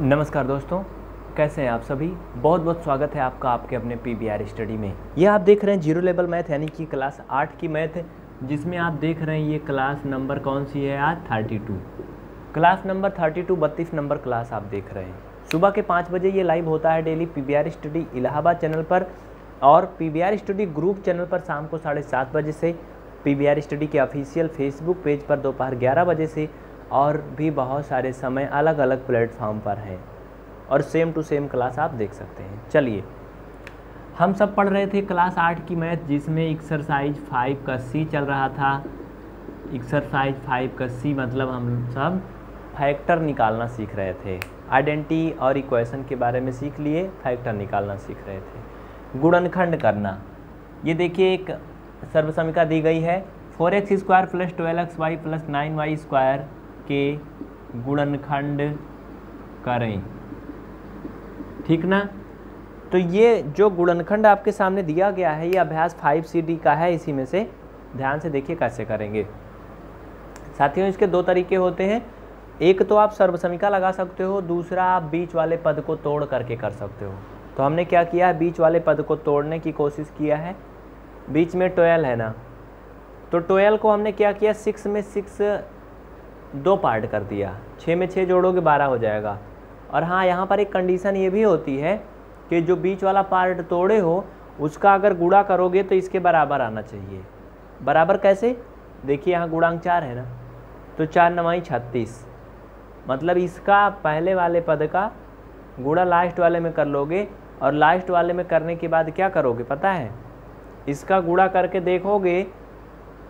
नमस्कार दोस्तों, कैसे हैं आप सभी। बहुत बहुत स्वागत है आपका आपके अपने पीवीआर स्टडी में। यह आप देख रहे हैं जीरो लेवल मैथ यानी कि क्लास 8 की मैथ, जिसमें आप देख रहे हैं ये क्लास नंबर कौन सी है आज 32, क्लास नंबर 32, 32 नंबर क्लास आप देख रहे हैं। सुबह के 5 बजे ये लाइव होता है daily PVR study Allahabad channel पर, और पीवीआर स्टडी ग्रुप चैनल पर शाम को 7:30 बजे से, पीवीआर स्टडी के ऑफिशियल फेसबुक पेज पर दोपहर 11 बजे से, और भी बहुत सारे समय अलग अलग प्लेटफॉर्म पर हैं, और सेम टू सेम क्लास आप देख सकते हैं। चलिए, हम सब पढ़ रहे थे क्लास 8 की मैथ, जिसमें एक्सरसाइज 5 का सी चल रहा था। एक्सरसाइज 5 का सी मतलब हम सब फैक्टर निकालना सीख रहे थे, आइडेंटिटी और इक्वेशन के बारे में सीख लिए, फैक्टर निकालना सीख रहे थे, गुणनखंड करना। ये देखिए एक सर्वसमिका दी गई है, 4x² plus 12xy plus 9y square के गुणनखंड करें, ठीक ना। तो ये जो गुणनखंड आपके सामने दिया गया है ये अभ्यास 5CD का है, इसी में से ध्यान से देखिए कैसे करेंगे। साथियों, इसके दो तरीके होते हैं, एक तो आप सर्वसमिका लगा सकते हो, दूसरा आप बीच वाले पद को तोड़ करके कर सकते हो। तो हमने क्या किया है, बीच वाले पद को तोड़ने की कोशिश किया है। बीच में 12 है ना, तो 12 को हमने क्या किया, 6 में 6 दो पार्ट कर दिया, 6 में 6 जोड़ोगे 12 हो जाएगा। और हाँ, यहाँ पर एक कंडीशन ये भी होती है कि जो बीच वाला पार्ट तोड़े हो उसका अगर गुणा करोगे तो इसके बराबर आना चाहिए। बराबर कैसे, देखिए यहाँ गुणांक 4 है ना, तो 4 9 36, मतलब इसका पहले वाले पद का गुणा लास्ट वाले में कर लोगे, और लास्ट वाले में करने के बाद क्या करोगे पता है, इसका गुणा करके देखोगे,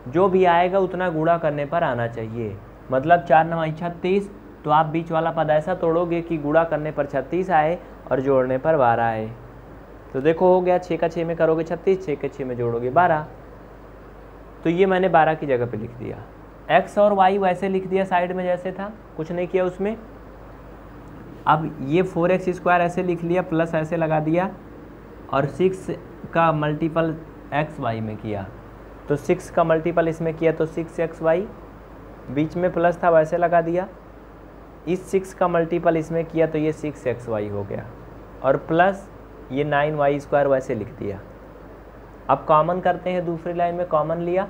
जो भी आएगा उतना गुणा करने पर आना चाहिए, मतलब 4 9 36। तो आप बीच वाला पद ऐसा तोड़ोगे कि गुणा करने पर 36 आए और जोड़ने पर 12 आए। तो देखो हो गया, 6 का 6 में करोगे 36, 6 के 6 में जोड़ोगे 12, तो ये मैंने 12 की जगह पे लिख दिया। x और y वैसे लिख दिया साइड में जैसे था, कुछ नहीं किया उसमें। अब ये 4x² ऐसे लिख लिया, प्लस ऐसे लगा दिया, और 6 का मल्टीपल xy में किया, तो 6 का मल्टीपल इसमें किया तो 6xy, बीच में प्लस था वैसे लगा दिया। इस 6 का मल्टीपल इसमें किया तो ये 6xy हो गया, और प्लस ये 9y² वैसे लिख दिया। अब कॉमन करते हैं, दूसरी लाइन में कॉमन लिया,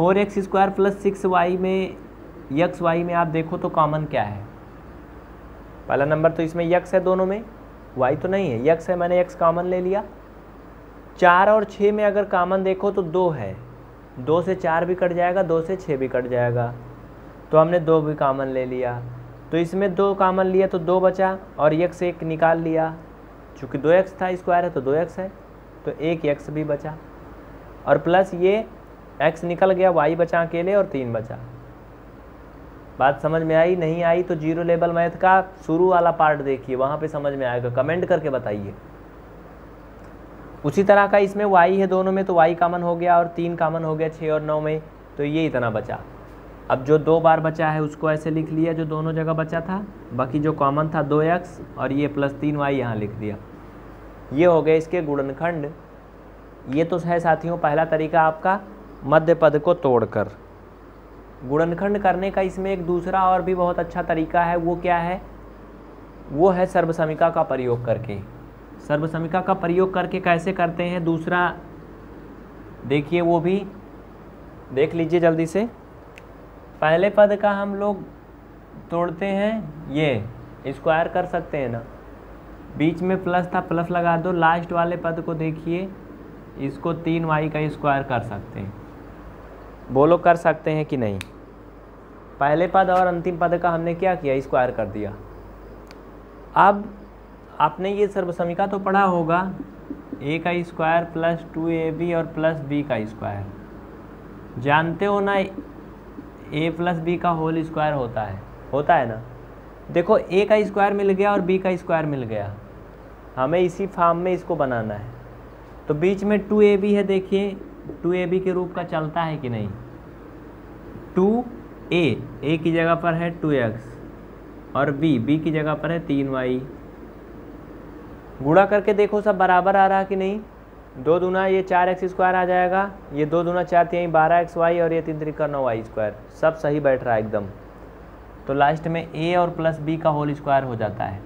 4x² प्लस 6y में xy में आप देखो तो कॉमन क्या है, पहला नंबर तो इसमें x है, दोनों में y तो नहीं है, x है, मैंने x कॉमन ले लिया। 4 और 6 में अगर कॉमन देखो तो 2 है, 2 से 4 भी कट जाएगा, 2 से 6 भी कट जाएगा, तो हमने 2 भी कॉमन ले लिया। तो इसमें 2 कॉमन लिया तो 2 बचा, और 1 निकाल लिया, चूँकि 2x था, स्क्वायर है तो 2x है, तो 1x भी बचा, और प्लस ये x निकल गया, y बचा अकेले और 3 बचा। बात समझ में आई, नहीं आई तो जीरो लेवल मैथ का शुरू वाला पार्ट देखिए, वहाँ पे समझ में आएगा, कमेंट करके बताइए। उसी तरह का इसमें y है दोनों में, तो y कॉमन हो गया, और 3 कॉमन हो गया 6 और 9 में, तो ये इतना बचा। अब जो 2 बार बचा है उसको ऐसे लिख लिया, जो दोनों जगह बचा था, बाकी जो कॉमन था 2x और ये प्लस 3y यहाँ लिख दिया। ये हो गए इसके गुणनखंड। ये तो है साथियों पहला तरीका आपका, मध्य पद को तोड़कर गुणनखंड करने का। इसमें एक दूसरा और भी बहुत अच्छा तरीका है, वो क्या है, वो है सर्वसमिका का प्रयोग करके। सर्वसमिका का प्रयोग करके कैसे करते हैं दूसरा देखिए, वो भी देख लीजिए जल्दी से। पहले पद का हम लोग तोड़ते हैं, ये स्क्वायर कर सकते हैं ना, बीच में प्लस था प्लस लगा दो, लास्ट वाले पद को देखिए, इसको 3y का स्क्वायर कर सकते हैं, बोलो कर सकते हैं कि नहीं। पहले पद और अंतिम पद का हमने क्या किया, स्क्वायर कर दिया। अब आपने ये सर्वसमिका तो पढ़ा होगा, a का स्क्वायर प्लस 2ab और प्लस b का स्क्वायर, जानते हो ना, a प्लस b का होल स्क्वायर होता है, होता है ना। देखो a का स्क्वायर मिल गया और b का स्क्वायर मिल गया, हमें इसी फॉर्म में इसको बनाना है। तो बीच में 2ab है, देखिए 2ab के रूप का चलता है कि नहीं, 2a a की जगह पर है 2x, और b की जगह पर है 3y। गुणा करके देखो सब बराबर आ रहा है कि नहीं, 2 दूना ये 4x² आ जाएगा, ये 2 दूना 4 3 12xy, और ये 3 3 9y स्क्वायर, सब सही बैठ रहा है एकदम। तो लास्ट में ए और प्लस बी का होल स्क्वायर हो जाता है।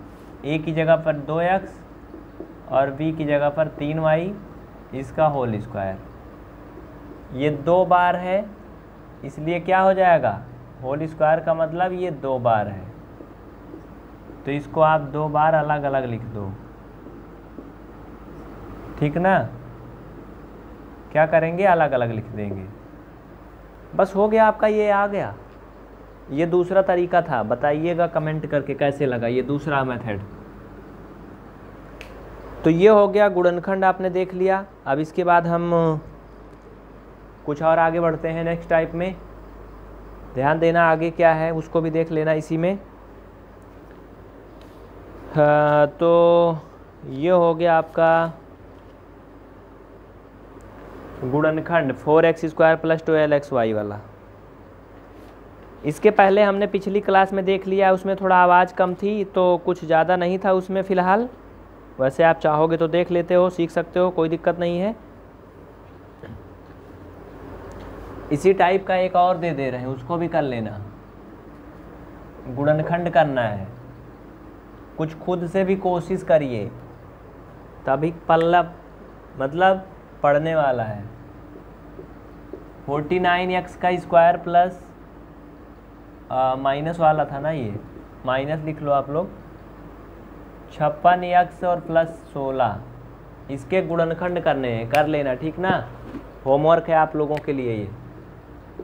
ए की जगह पर 2x और बी की जगह पर 3y इसका होल स्क्वायर। ये दो बार है इसलिए क्या हो जाएगा, होल स्क्वायर का मतलब ये दो बार है, तो इसको आप दो बार अलग अलग लिख दो, ठीक ना। क्या करेंगे, अलग अलग लिख देंगे, बस हो गया आपका, ये आ गया। ये दूसरा तरीका था, बताइएगा कमेंट करके कैसे लगा ये दूसरा मेथड। तो ये हो गया गुणनखंड, आपने देख लिया। अब इसके बाद हम कुछ और आगे बढ़ते हैं नेक्स्ट टाइप में, ध्यान देना आगे क्या है उसको भी देख लेना इसी में। हाँ, तो ये हो गया आपका गुणनखंड 4x² प्लस 12xy वाला। इसके पहले हमने पिछली क्लास में देख लिया, उसमें थोड़ा आवाज़ कम थी तो कुछ ज़्यादा नहीं था उसमें फ़िलहाल। वैसे आप चाहोगे तो देख लेते हो, सीख सकते हो, कोई दिक्कत नहीं है। इसी टाइप का एक और दे दे रहे हैं, उसको भी कर लेना। गुणनखंड करना है, कुछ खुद से भी कोशिश करिए तभी पल्ला मतलब पढ़ने वाला है। 49x² प्लस माइनस वाला था ना, ये माइनस लिख लो आप लोग। 56x और प्लस 16 इसके गुणनखंड करने हैं, कर लेना, ठीक ना। होमवर्क है आप लोगों के लिए,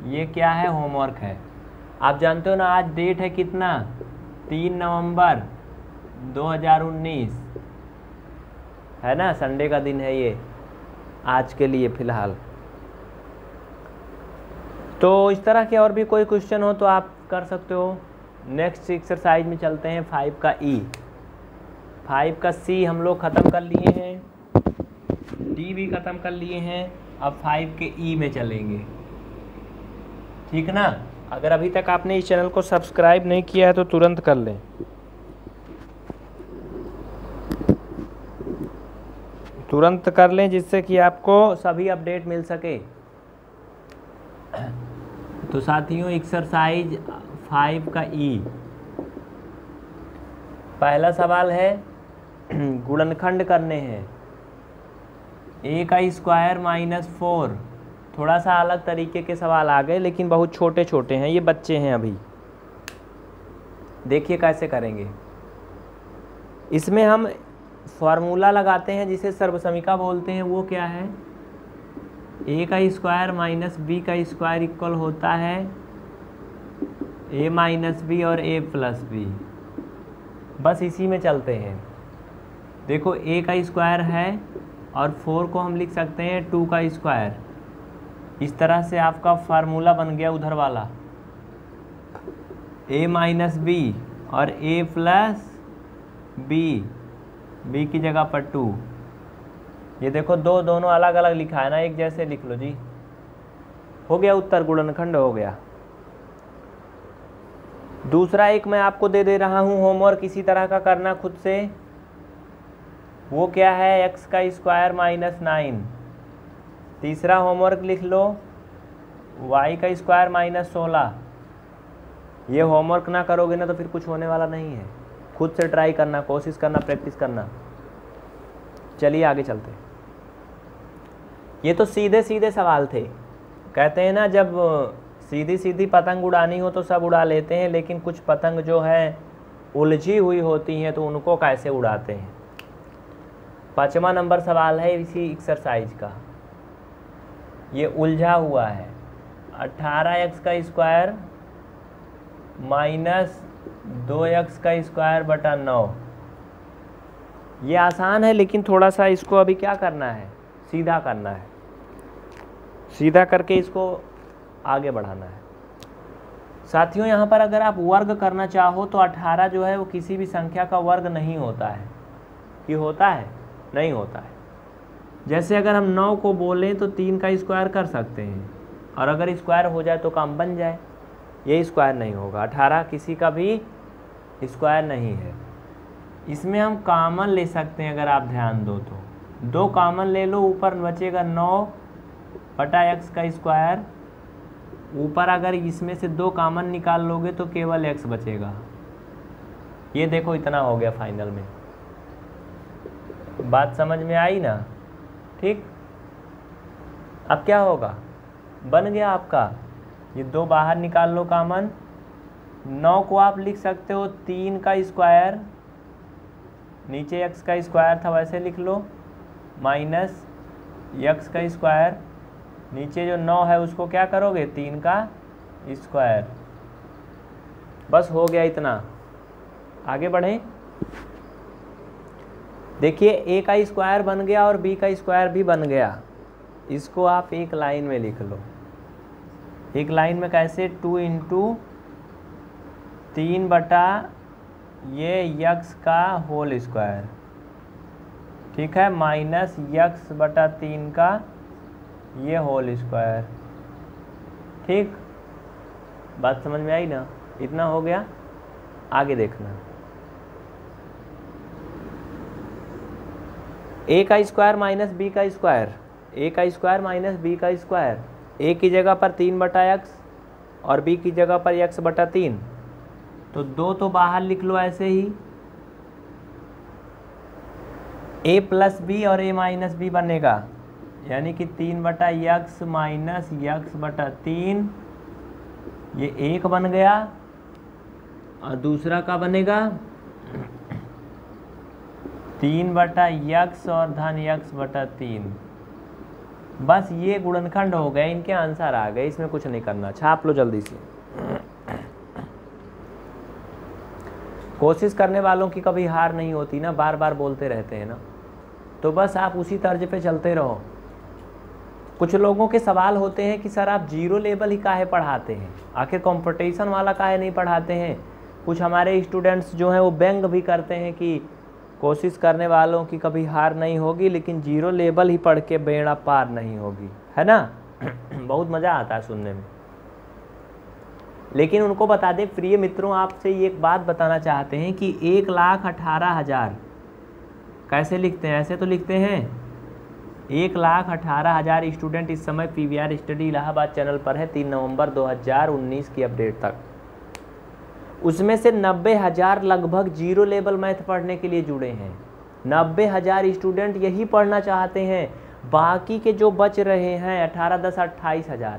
ये क्या है, होमवर्क है। आप जानते हो ना आज डेट है कितना, 3 नवंबर 2019 है ना, संडे का दिन है ये आज के लिए फ़िलहाल। तो इस तरह के और भी कोई क्वेश्चन हो तो आप कर सकते हो। नेक्स्ट एक्सरसाइज में चलते हैं 5 का E। 5 का C हम लोग ख़त्म कर लिए हैं, D भी ख़त्म कर लिए हैं, अब 5 के E में चलेंगे, ठीक ना। अगर अभी तक आपने इस चैनल को सब्सक्राइब नहीं किया है तो तुरंत कर लें, तुरंत कर लें, जिससे कि आपको सभी अपडेट मिल सके। तो साथियों एक्सरसाइज 5 का E, पहला सवाल है गुणनखंड करने हैं। A² माइनस 4, थोड़ा सा अलग तरीके के सवाल आ गए लेकिन बहुत छोटे छोटे हैं, ये बच्चे हैं अभी। देखिए कैसे करेंगे, इसमें हम फार्मूला लगाते हैं जिसे सर्वसमीका बोलते हैं। वो क्या है, A² माइनस B² इक्वल होता है A माइनस बी और A प्लस बी। बस इसी में चलते हैं। देखो A² है और 4 को हम लिख सकते हैं 2²। इस तरह से आपका फार्मूला बन गया उधर वाला, A माइनस बी और A प्लस बी, बी की जगह पर 2। ये देखो दो दोनों अलग अलग लिखा है ना, एक जैसे लिख लो जी, हो गया उत्तर, गुणनखंड हो गया। दूसरा एक मैं आपको दे दे रहा हूँ होमवर्क, इसी तरह का करना खुद से। वो क्या है, x² माइनस 9। तीसरा होमवर्क लिख लो, y² माइनस 16। ये होमवर्क ना करोगे ना तो फिर कुछ होने वाला नहीं है, खुद से ट्राई करना, कोशिश करना, प्रैक्टिस करना। चलिए आगे चलते हैं। ये तो सीधे सीधे सवाल थे, कहते हैं ना जब सीधी सीधी पतंग उड़ानी हो तो सब उड़ा लेते हैं, लेकिन कुछ पतंग जो है उलझी हुई होती हैं तो उनको कैसे उड़ाते हैं। 5वां नंबर सवाल है इसी एक्सरसाइज का, ये उलझा हुआ है। 18x² माइनस 2x² बटा 9। ये आसान है लेकिन थोड़ा सा इसको अभी क्या करना है, सीधा करना है, सीधा करके इसको आगे बढ़ाना है। साथियों यहाँ पर अगर आप वर्ग करना चाहो तो 18 जो है वो किसी भी संख्या का वर्ग नहीं होता है। ये होता है, नहीं होता है। जैसे अगर हम 9 को बोलें तो 3 का स्क्वायर कर सकते हैं, और अगर स्क्वायर हो जाए तो काम बन जाए, ये स्क्वायर नहीं होगा। 18 किसी का भी स्क्वायर नहीं है। इसमें हम कॉमन ले सकते हैं, अगर आप ध्यान दो तो 2 कॉमन ले लो, ऊपर बचेगा 9 बटा x² ऊपर अगर इसमें से दो कॉमन निकाल लोगे तो केवल x बचेगा। ये देखो इतना हो गया फाइनल में, बात समझ में आई ना? ठीक, अब क्या होगा, बन गया आपका, ये दो बाहर निकाल लो कॉमन, 9 को आप लिख सकते हो 3 का स्क्वायर, नीचे x का स्क्वायर था वैसे लिख लो, माइनस x का स्क्वायर, नीचे जो 9 है उसको क्या करोगे 3 का स्क्वायर। बस हो गया इतना। आगे बढ़ें, देखिए a का स्क्वायर बन गया और b का स्क्वायर भी बन गया। इसको आप एक लाइन में लिख लो, एक लाइन में कैसे, 2 × 3 बटा ये x का होल स्क्वायर, ठीक है, माइनस x बटा 3 का ये होल स्क्वायर। ठीक, बात समझ में आई ना? इतना हो गया। आगे देखना, a का स्क्वायर माइनस b का स्क्वायर, a का स्क्वायर माइनस b का स्क्वायर, a की जगह पर 3 बटा x और b की जगह पर x बटा 3, तो 2 तो बाहर लिख लो ऐसे ही, a प्लस बी और a माइनस बी बनेगा, यानी कि 3 बटा x माइनस x बटा 3, ये एक बन गया और दूसरा का बनेगा 3 बटा x और धन x बटा 3। बस ये गुणनखंड हो गए, इनके आंसर आ गए, इसमें कुछ नहीं करना। छाप लो जल्दी से। कोशिश करने वालों की कभी हार नहीं होती ना, बार बार बोलते रहते हैं ना, तो बस आप उसी तर्ज पे चलते रहो। कुछ लोगों के सवाल होते हैं कि सर आप जीरो लेवल ही काहे पढ़ाते हैं, आखिर कंपटीशन वाला काहे नहीं पढ़ाते हैं। कुछ हमारे स्टूडेंट्स जो हैं वो व्यंग भी करते हैं कि कोशिश करने वालों की कभी हार नहीं होगी, लेकिन जीरो लेवल ही पढ़ के बेड़ा पार नहीं होगी, है ना। बहुत मज़ा आता है सुनने में, लेकिन उनको बता दें प्रिय मित्रों, आपसे ये एक बात बताना चाहते हैं कि 1,18,000 कैसे लिखते हैं, ऐसे तो लिखते हैं। 1,18,000 स्टूडेंट इस समय पीवीआर स्टडी इलाहाबाद चैनल पर है 3 नवंबर 2019 की अपडेट तक। उसमें से 90,000 लगभग जीरो लेवल मैथ पढ़ने के लिए जुड़े हैं। 90,000 स्टूडेंट यही पढ़ना चाहते हैं। बाकी के जो बच रहे हैं 18,10 28,000,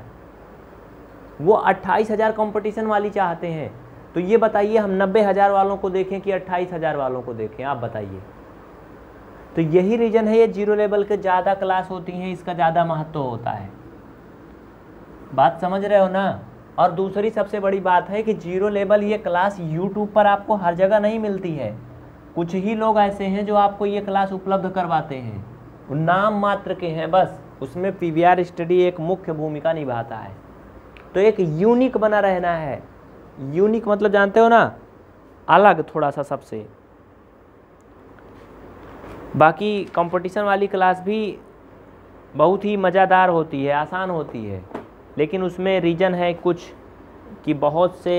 वो 28,000 कंपटीशन वाली चाहते हैं। तो ये बताइए हम 90,000 वालों को देखें कि 28,000 वालों को देखें, आप बताइए। तो यही रीज़न है, ये जीरो लेवल के ज़्यादा क्लास होती हैं, इसका ज़्यादा महत्व होता है। बात समझ रहे हो ना। और दूसरी सबसे बड़ी बात है कि जीरो लेवल ये क्लास यूट्यूब पर आपको हर जगह नहीं मिलती है। कुछ ही लोग ऐसे हैं जो आपको ये क्लास उपलब्ध करवाते हैं, वो नाम मात्र के हैं बस। उसमें पीवीआर स्टडी एक मुख्य भूमिका निभाता है। तो एक यूनिक बना रहना है। यूनिक मतलब जानते हो ना, अलग थोड़ा सा सबसे। बाकी कंपटीशन वाली क्लास भी बहुत ही मज़ेदार होती है, आसान होती है, लेकिन उसमें रीज़न है कुछ कि बहुत से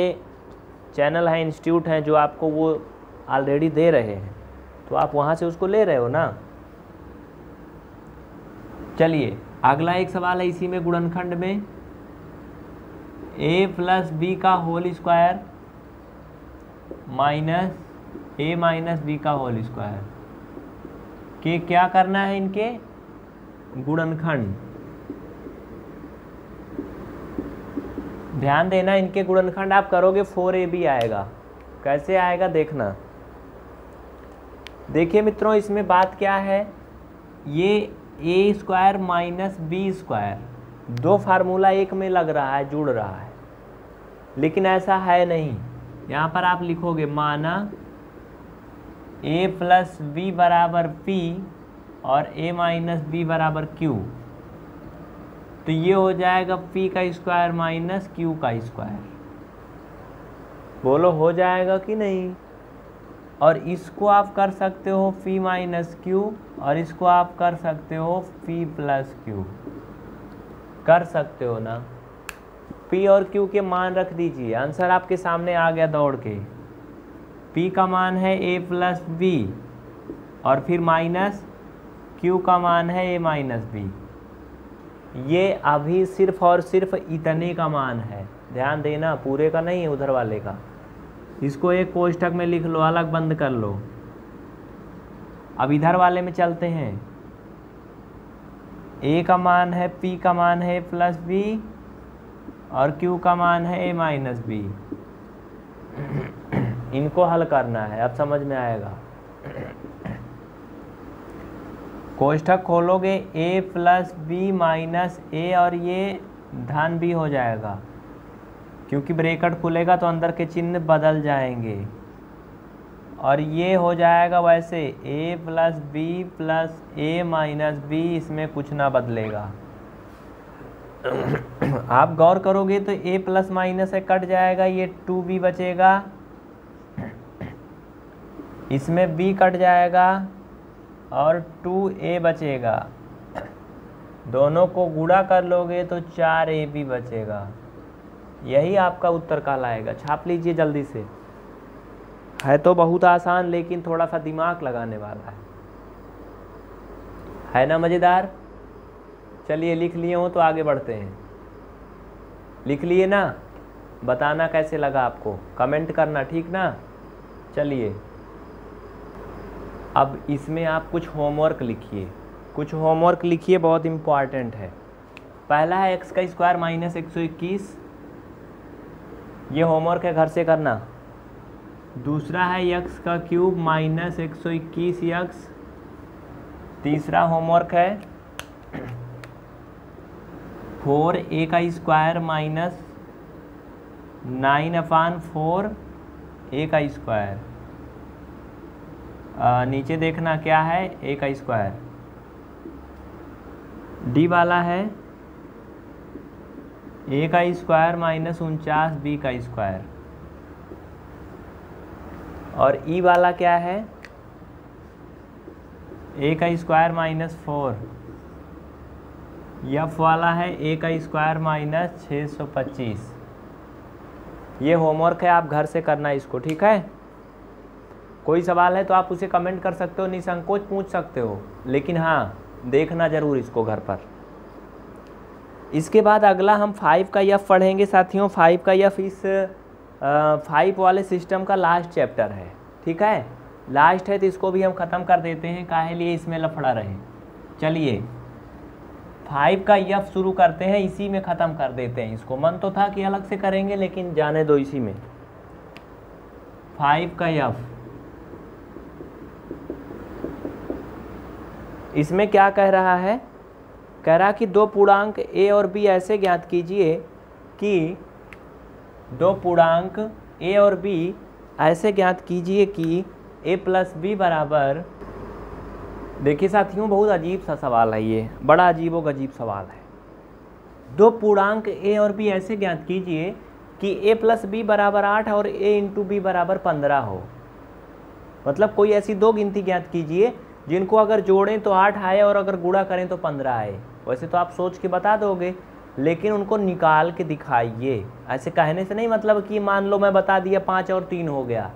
चैनल हैं, इंस्टीट्यूट हैं जो आपको वो ऑलरेडी दे रहे हैं, तो आप वहाँ से उसको ले रहे हो ना। चलिए अगला एक सवाल है इसी में गुणनखंड में, a प्लस बी का whole square minus a minus B का होल स्क्वायर के क्या करना है, इनके गुणनखंड। ध्यान देना, इनके गुणनखंड आप करोगे 4ab आएगा। कैसे आएगा देखना। देखिए मित्रों, इसमें बात क्या है, ये a square minus B square, दो फार्मूला एक में लग रहा है, जुड़ रहा है, लेकिन ऐसा है नहीं। यहाँ पर आप लिखोगे माना a प्लस बी बराबर p और a माइनस बी बराबर q, तो ये हो जाएगा p का स्क्वायर माइनस q का स्क्वायर। बोलो हो जाएगा कि नहीं। और इसको आप कर सकते हो p माइनस q और इसको आप कर सकते हो p प्लस q, कर सकते हो ना। P और Q के मान रख दीजिए, आंसर आपके सामने आ गया दौड़ के। P का मान है A प्लस बी और फिर माइनस Q का मान है A माइनस बी। ये अभी सिर्फ और सिर्फ इतने का मान है, ध्यान देना, पूरे का नहीं है उधर वाले का। इसको एक कोष्ठक में लिख लो, अलग बंद कर लो। अब इधर वाले में चलते हैं। ए का मान है, पी का मान है प्लस बी, और क्यू का मान है ए माइनस बी। इनको हल करना है, अब समझ में आएगा। कोष्ठक खोलोगे, ए प्लस बी माइनस ए, और ये धन बी हो जाएगा, क्योंकि ब्रैकेट खुलेगा तो अंदर के चिन्ह बदल जाएंगे। और ये हो जाएगा वैसे a plus B plus A minus B, इसमें कुछ ना बदलेगा। आप गौर करोगे तो a प्लस माइनस है कट जाएगा, ये 2b बचेगा, इसमें b कट जाएगा और 2a बचेगा। दोनों को गुणा कर लोगे तो 4ab बचेगा। यही आपका उत्तर कहलाएगा। छाप लीजिए जल्दी से, है तो बहुत आसान लेकिन थोड़ा सा दिमाग लगाने वाला है ना, मज़ेदार। चलिए लिख लिए हो तो आगे बढ़ते हैं। लिख लिए ना, बताना कैसे लगा आपको, कमेंट करना, ठीक ना। चलिए अब इसमें आप कुछ होमवर्क लिखिए, कुछ होमवर्क लिखिए, बहुत इम्पॉर्टेंट है। पहला है एक्स का स्क्वायर माइनस 121, ये होमवर्क है, घर से करना। दूसरा है एक्स का क्यूब माइनस 121 एक्स, तीसरा होमवर्क है 4a का स्क्वायर माइनस 9/4a का स्क्वायर, नीचे देखना क्या है, a का स्क्वायर। डी वाला है a का स्क्वायर माइनस 49b का स्क्वायर, और e वाला क्या है, a का स्क्वायर माइनस 4। f वाला है a का स्क्वायर माइनस 625। ये होमवर्क है, आप घर से करना इसको, ठीक है। कोई सवाल है तो आप उसे कमेंट कर सकते हो, निसंकोच पूछ सकते हो, लेकिन हाँ देखना ज़रूर इसको घर पर। इसके बाद अगला हम 5 का यफ पढ़ेंगे साथियों। 5 का यफ इस 5 वाले सिस्टम का लास्ट चैप्टर है, ठीक है, लास्ट है तो इसको भी हम ख़त्म कर देते हैं, काहे लिए इसमें लफड़ा रहे। चलिए 5 का यफ शुरू करते हैं, इसी में ख़त्म कर देते हैं इसको। मन तो था कि अलग से करेंगे लेकिन जाने दो इसी में। 5 का यफ, इसमें क्या कह रहा है, कह रहा कि दो पूर्णांक a और b ऐसे ज्ञात कीजिए कि दो पूर्णांक a और b ऐसे ज्ञात कीजिए कि a प्लस बी बराबर। देखिए साथियों बहुत अजीब सा सवाल है ये, बड़ा अजीबो गजीब सवाल है। दो पूर्णांक a और b ऐसे ज्ञात कीजिए कि a प्लस बी बराबर 8 और a इंटू बी बराबर 15 हो। मतलब कोई ऐसी दो गिनती ज्ञात कीजिए जिनको अगर जोड़ें तो 8 आए और अगर गुणा करें तो 15 आए। वैसे तो आप सोच के बता दोगे लेकिन उनको निकाल के दिखाइए। ऐसे कहने से नहीं मतलब कि मान लो मैं बता दिया 5 और 3 हो गया,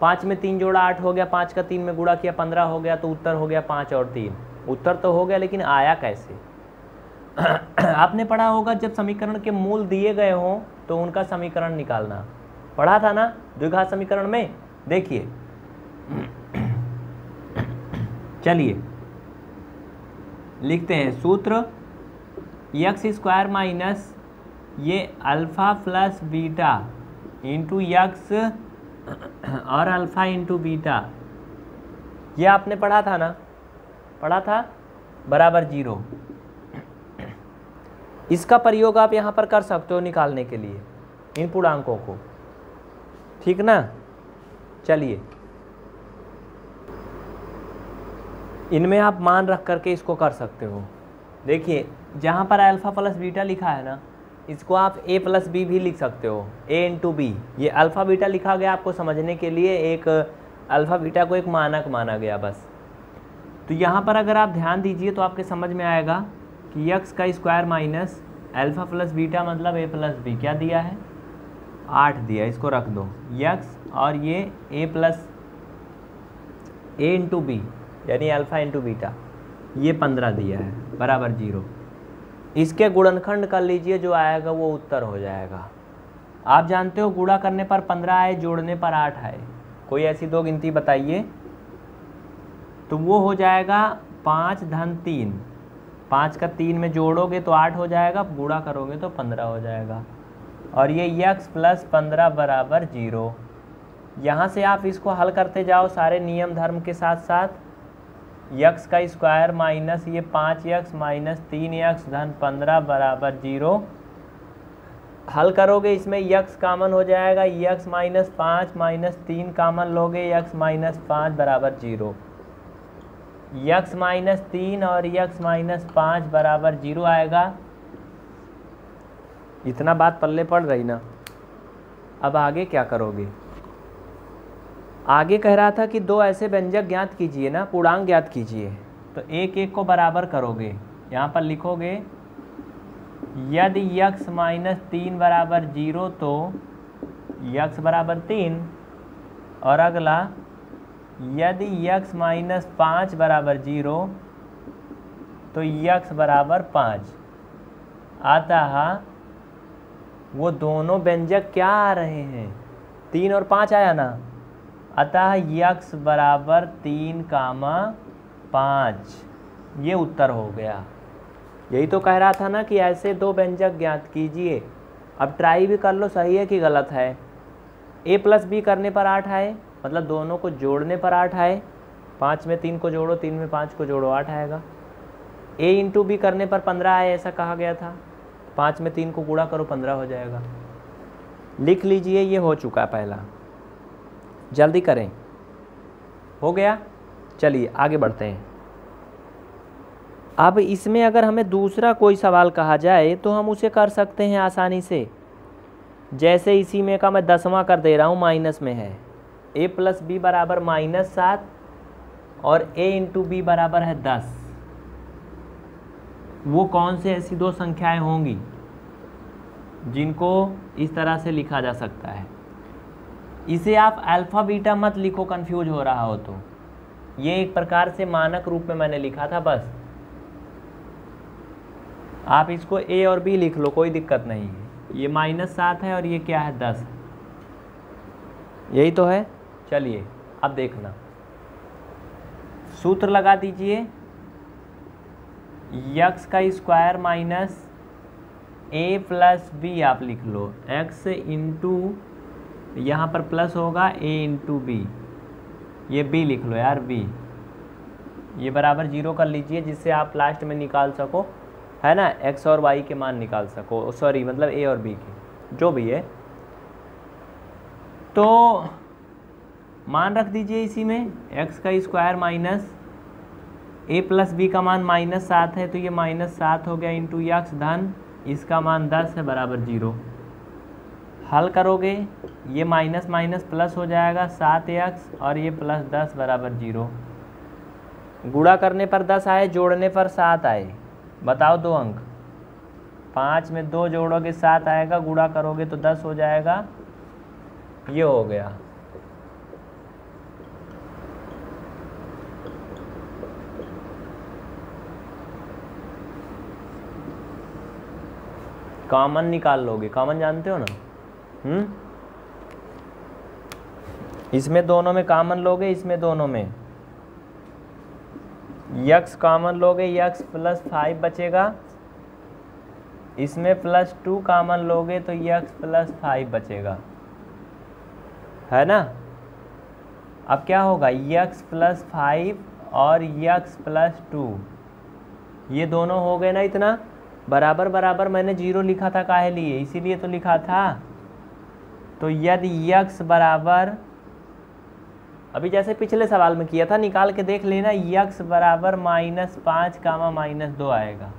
5 में 3 जोड़ा 8 हो गया, 5 का 3 में गुणा किया 15 हो गया, तो उत्तर हो गया 5 और 3। उत्तर तो हो गया लेकिन आया कैसे। आपने पढ़ा होगा जब समीकरण के मूल दिए गए हों तो उनका समीकरण निकालना, पढ़ा था ना द्विघात समीकरण में। देखिए चलिए लिखते हैं सूत्र, एक्स स्क्वायर माइनस ये alpha plus beta into x और अल्फ़ा इंटू बीटा, ये आपने पढ़ा था ना, पढ़ा था, बराबर 0। इसका प्रयोग आप यहाँ पर कर सकते हो निकालने के लिए इन पूर्णांकों को, ठीक ना। चलिए इनमें आप मान रख करके इसको कर सकते हो। देखिए जहाँ पर अल्फ़ा प्लस बीटा लिखा है ना, इसको आप a प्लस बी भी लिख सकते हो, a इंटू बी। ये अल्फ़ा बीटा लिखा गया आपको समझने के लिए, एक अल्फ़ा बीटा को एक मानक माना गया बस। तो यहाँ पर अगर आप ध्यान दीजिए तो आपके समझ में आएगा कि x का square minus alpha plus beta मतलब a प्लस बी क्या दिया है, 8 दिया, इसको रख दो x, और ये a plus a into B यानी अल्फ़ा इंटू बीटा, ये 15 दिया है बराबर 0। इसके गुणनखंड कर लीजिए, जो आएगा वो उत्तर हो जाएगा। आप जानते हो गुणा करने पर 15 आए, जोड़ने पर 8 आए। कोई ऐसी दो गिनती बताइए। तो वो हो जाएगा 5 धन 3, 5 का 3 में जोड़ोगे तो 8 हो जाएगा, गुणा करोगे तो 15 हो जाएगा। और ये यक्स प्लस 15 बराबर 0। यहाँ से आप इसको हल करते जाओ सारे नियम धर्म के साथ साथ। यक्स का स्क्वायर माइनस ये 5 यक्स माइनस 3 यक्स धन 15 बराबर 0। हल करोगे इसमें यक्स कामन हो जाएगा, यक्स माइनस 5 माइनस 3 कामन लोगे, यक्स माइनस 5 बराबर 0। यक्स माइनस 3 और यक्स माइनस 5 बराबर 0 आएगा। इतना बात पल्ले पड़ रही ना। अब आगे क्या करोगे? आगे कह रहा था कि दो ऐसे व्यंजक ज्ञात कीजिए ना, पूर्णांक ज्ञात कीजिए। तो एक एक को बराबर करोगे। यहाँ पर लिखोगे यदि यक्स माइनस 3 बराबर 0 तो यक्स बराबर 3, और अगला यदि यक्स माइनस 5 बराबर 0 तो यक्स बराबर 5 आता है। वो दोनों व्यंजक क्या आ रहे हैं? 3 और 5 आया ना। अतः यक्स बराबर 3, 5 ये उत्तर हो गया। यही तो कह रहा था ना कि ऐसे दो व्यंजक ज्ञात कीजिए। अब ट्राई भी कर लो सही है कि गलत है। ए प्लस बी करने पर 8 आए, मतलब दोनों को जोड़ने पर 8 आए। 5 में 3 को जोड़ो, 3 में 5 को जोड़ो, 8 आएगा। ए इंटू बी करने पर 15 आए, ऐसा कहा गया था। 5 में 3 को गुणा करो 15 हो जाएगा। लिख लीजिए, ये हो चुका पहला। जल्दी करें, हो गया। चलिए आगे बढ़ते हैं। अब इसमें अगर हमें दूसरा कोई सवाल कहा जाए तो हम उसे कर सकते हैं आसानी से। जैसे इसी में का मैं 10वां कर दे रहा हूँ, माइनस में है। ए प्लस बी बराबर -7 और ए इंटू बी बराबर है 10। वो कौन से ऐसी दो संख्याएं होंगी जिनको इस तरह से लिखा जा सकता है? इसे आप अल्फ़ा बीटा मत लिखो, कंफ्यूज हो रहा हो तो। ये एक प्रकार से मानक रूप में मैंने लिखा था, बस। आप इसको ए और बी लिख लो, कोई दिक्कत नहीं है। ये -7 है और ये क्या है, 10 है। यही तो है। चलिए अब देखना, सूत्र लगा दीजिए। यक्स का स्क्वायर माइनस ए प्लस बी आप लिख लो, एक्स इंटू, यहाँ पर प्लस होगा, a इंटू बी, ये b लिख लो यार, b ये बराबर 0 कर लीजिए, जिससे आप लास्ट में निकाल सको, है ना, x और y के मान निकाल सको, सॉरी मतलब a और b के, जो भी है। तो मान रख दीजिए इसी में, x का स्क्वायर माइनस ए प्लस बी का मान -7 है तो ये -7 हो गया, इंटू यक्स धन, इसका मान 10 है बराबर 0। हल करोगे, ये माइनस माइनस प्लस हो जाएगा, 7x और ये प्लस 10 बराबर 0। गुणा करने पर 10 आए, जोड़ने पर 7 आए। बताओ दो अंक, 5 में 2 जोड़ोगे 7 आएगा, गुणा करोगे तो 10 हो जाएगा। ये हो गया। कॉमन निकाल लोगे, कॉमन जानते हो ना। इसमें दोनों में कॉमन लोगे, इसमें दोनों में यक्स कॉमन लोगे, यक्स प्लस 5 बचेगा। इसमें प्लस 2 कॉमन लोगे तो यक्स प्लस 5 बचेगा, है ना। अब क्या होगा, यक्स प्लस 5 और यक्स प्लस 2, ये दोनों हो गए ना। इतना बराबर बराबर मैंने 0 लिखा था, काहे लिए? इसीलिए तो लिखा था। तो यदि यक्स बराबर, अभी जैसे पिछले सवाल में किया था, निकाल के देख लेना, यक्स बराबर -5, -2 आएगा।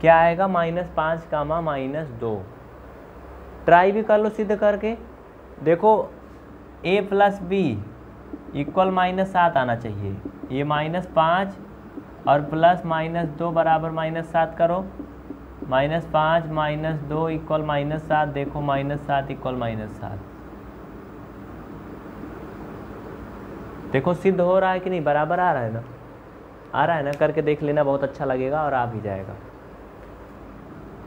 क्या आएगा? -5, -2। ट्राई भी कर लो सिद्ध करके। देखो a प्लस बी इक्वल -7 आना चाहिए, ये -5 और प्लस -2 बराबर -7 करो, -5, -2 इक्वल -7, देखो -7 इक्वल -7। देखो सिद्ध हो रहा है कि नहीं, बराबर आ रहा है ना, आ रहा है ना। करके देख लेना, बहुत अच्छा लगेगा और आ भी जाएगा।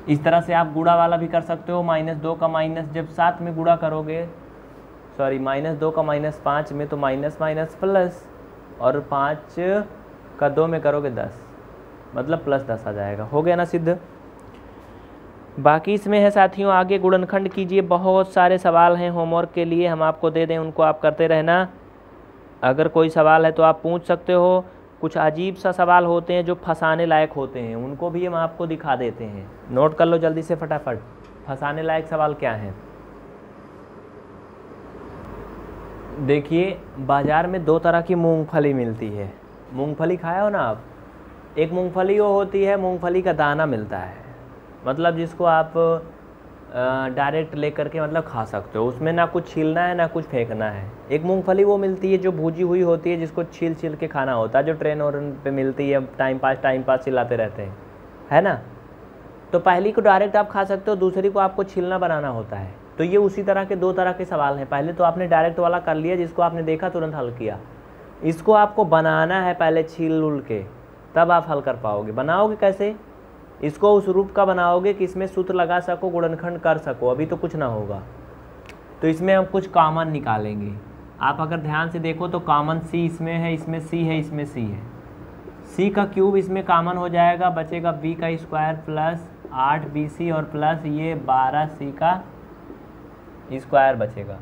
इस तरह से आप गुड़ा वाला भी कर सकते हो। -2 का माइनस जब 7 में गुड़ा करोगे, सॉरी -2 का -5 में, तो माइनस माइनस प्लस, और 5 का 2 में करोगे 10, मतलब +10 आ जाएगा। हो गया ना सिद्ध। बाकी इसमें है साथियों आगे गुणनखंड कीजिए, बहुत सारे सवाल हैं होमवर्क के लिए, हम आपको दे दें उनको आप करते रहना। अगर कोई सवाल है तो आप पूछ सकते हो। कुछ अजीब सा सवाल होते हैं जो फंसाने लायक होते हैं, उनको भी हम आपको दिखा देते हैं। नोट कर लो जल्दी से फटाफट, फंसाने लायक सवाल क्या हैं। देखिए बाज़ार में 2 तरह की मूंगफली मिलती है, मूंगफली खाए हो ना आप। एक मूंगफली वो होती है मूंगफली का दाना मिलता है, मतलब जिसको आप डायरेक्ट लेकर के मतलब खा सकते हो, उसमें ना कुछ छीलना है ना कुछ फेंकना है। एक मूंगफली वो मिलती है जो भूजी हुई होती है, जिसको छील छील के खाना होता है, जो ट्रेन और पे मिलती है, टाइम पास चिल्लाते रहते हैं, है ना। तो पहली को डायरेक्ट आप खा सकते हो, दूसरी को आपको छीलना बनाना होता है। तो ये उसी तरह के 2 तरह के सवाल हैं। पहले तो आपने डायरेक्ट वाला कर लिया जिसको आपने देखा तुरंत हल किया, इसको आपको बनाना है पहले छील उल के, तब आप हल कर पाओगे। बनाओगे कैसे इसको? उस रूप का बनाओगे कि इसमें सूत्र लगा सको, गुणनखंड कर सको। अभी तो कुछ ना होगा, तो इसमें हम कुछ कॉमन निकालेंगे। आप अगर ध्यान से देखो तो कॉमन सी इसमें है, इसमें सी है, इसमें सी है। सी का क्यूब इसमें कॉमन हो जाएगा, बचेगा बी का स्क्वायर प्लस 8bc और प्लस ये 12c का स्क्वायर बचेगा।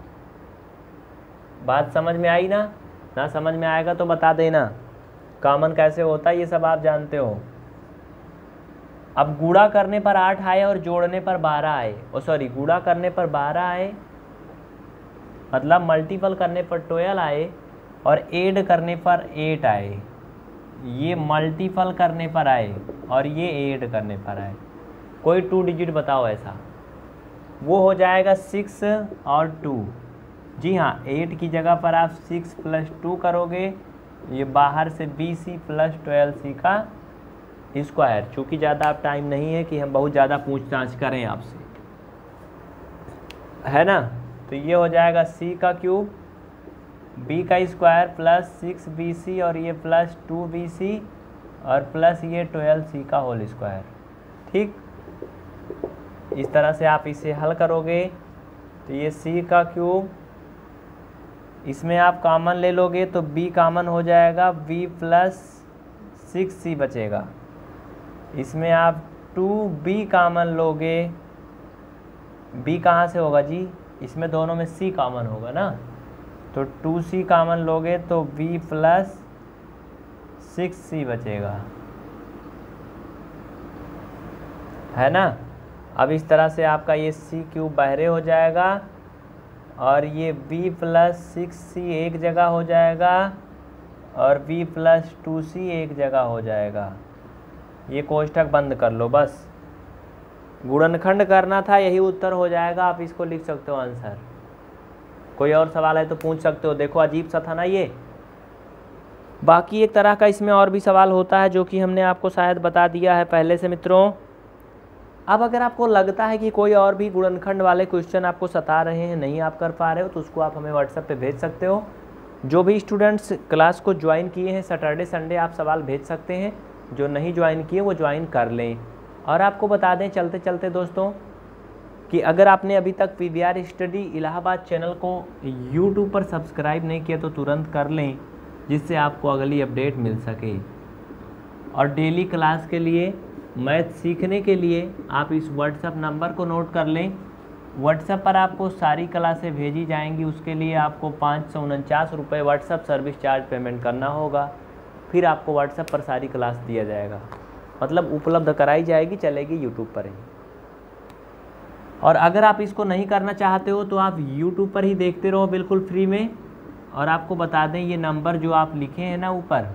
बात समझ में आई ना? ना समझ में आएगा तो बता देना कॉमन कैसे होता है, ये सब आप जानते हो। अब गुणा करने पर 8 आए और जोड़ने पर 12 आए, और सॉरी गुणा करने पर 12 आए मतलब मल्टीपल करने पर 12 आए, और ऐड करने पर 8 आए। ये मल्टीपल करने पर आए और ये ऐड करने पर आए। कोई 2 डिजिट बताओ ऐसा। वो हो जाएगा 6 और 2। जी हाँ, 8 की जगह पर आप 6 + 2 करोगे, ये बाहर से bc प्लस 12c का स्क्वायर। चूँकि ज़्यादा आप टाइम नहीं है कि हम बहुत ज़्यादा पूछताछ करें आपसे, है ना। तो ये हो जाएगा सी का क्यूब बी का स्क्वायर प्लस 6bc और ये प्लस 2bc और प्लस ये 12c का होल स्क्वायर। ठीक, इस तरह से आप इसे हल करोगे। तो ये सी का क्यूब, इसमें आप कॉमन ले लोगे तो b कॉमन हो जाएगा, b प्लस 6c बचेगा। इसमें आप 2b कॉमन लोगे, b कहाँ से होगा जी? इसमें दोनों में c कॉमन होगा ना, तो 2c कॉमन लोगे तो b प्लस 6c बचेगा, है ना। अब इस तरह से आपका ये c क्यूब बाहरे हो जाएगा और ये b प्लस 6c एक जगह हो जाएगा और b प्लस 2c एक जगह हो जाएगा। ये कोष्ठक बंद कर लो, बस गुणनखंड करना था, यही उत्तर हो जाएगा। आप इसको लिख सकते हो आंसर। कोई और सवाल है तो पूछ सकते हो। देखो अजीब सा था ना ये। बाकी एक तरह का इसमें और भी सवाल होता है जो कि हमने आपको शायद बता दिया है पहले से मित्रों। अब अगर आपको लगता है कि कोई और भी गुणनखंड वाले क्वेश्चन आपको सता रहे हैं, नहीं आप कर पा रहे हो, तो उसको आप हमें व्हाट्सएप पे भेज सकते हो। जो भी स्टूडेंट्स क्लास को ज्वाइन किए हैं सैटरडे संडे आप सवाल भेज सकते हैं, जो नहीं ज्वाइन किए वो ज्वाइन कर लें। और आपको बता दें चलते चलते दोस्तों कि अगर आपने अभी तक PVR स्टडी इलाहाबाद चैनल को YouTube पर सब्सक्राइब नहीं किया तो तुरंत कर लें, जिससे आपको अगली अपडेट मिल सके। और डेली क्लास के लिए, मैथ सीखने के लिए आप इस व्हाट्सएप नंबर को नोट कर लें। व्हाट्सएप पर आपको सारी क्लासें भेजी जाएंगी, उसके लिए आपको 549 रुपये व्हाट्सएप सर्विस चार्ज पेमेंट करना होगा, फिर आपको व्हाट्सएप पर सारी क्लास दिया जाएगा, मतलब उपलब्ध कराई जाएगी, चलेगी यूट्यूब पर ही। और अगर आप इसको नहीं करना चाहते हो तो आप यूट्यूब पर ही देखते रहो बिल्कुल फ्री में। और आपको बता दें ये नंबर जो आप लिखे हैं ना ऊपर,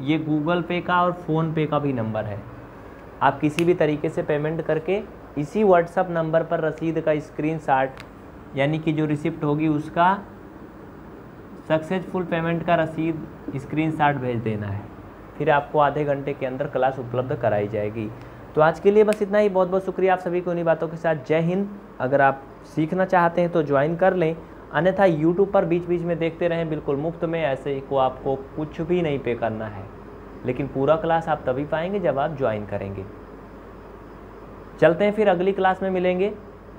ये गूगल पे का और फ़ोनपे का भी नंबर है। आप किसी भी तरीके से पेमेंट करके इसी व्हाट्सएप नंबर पर रसीद का स्क्रीनशॉट, यानी कि जो रिसिप्ट होगी उसका सक्सेसफुल पेमेंट का रसीद स्क्रीनशॉट भेज देना है, फिर आपको आधे घंटे के अंदर क्लास उपलब्ध कराई जाएगी। तो आज के लिए बस इतना ही। बहुत बहुत शुक्रिया आप सभी को। उन्हीं बातों के साथ जय हिंद। अगर आप सीखना चाहते हैं तो ज्वाइन कर लें, अन्यथा यूट्यूब पर बीच बीच में देखते रहें बिल्कुल मुफ्त में। ऐसे को आपको कुछ भी नहीं पे करना है, लेकिन पूरा क्लास आप तभी पाएंगे जब आप ज्वाइन करेंगे। चलते हैं, फिर अगली क्लास में मिलेंगे।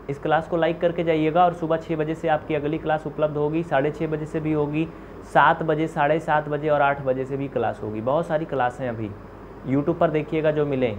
इस क्लास को लाइक करके जाइएगा और सुबह 6 बजे से आपकी अगली क्लास उपलब्ध होगी, 6:30 बजे से भी होगी, 7 बजे, 7:30 बजे और 8 बजे से भी क्लास होगी। बहुत सारी क्लासें अभी यूट्यूब पर देखिएगा जो मिलें।